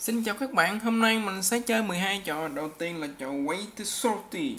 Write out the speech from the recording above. Xin chào các bạn, hôm nay mình sẽ chơi 12 trò. Đầu tiên là trò Water Shooty.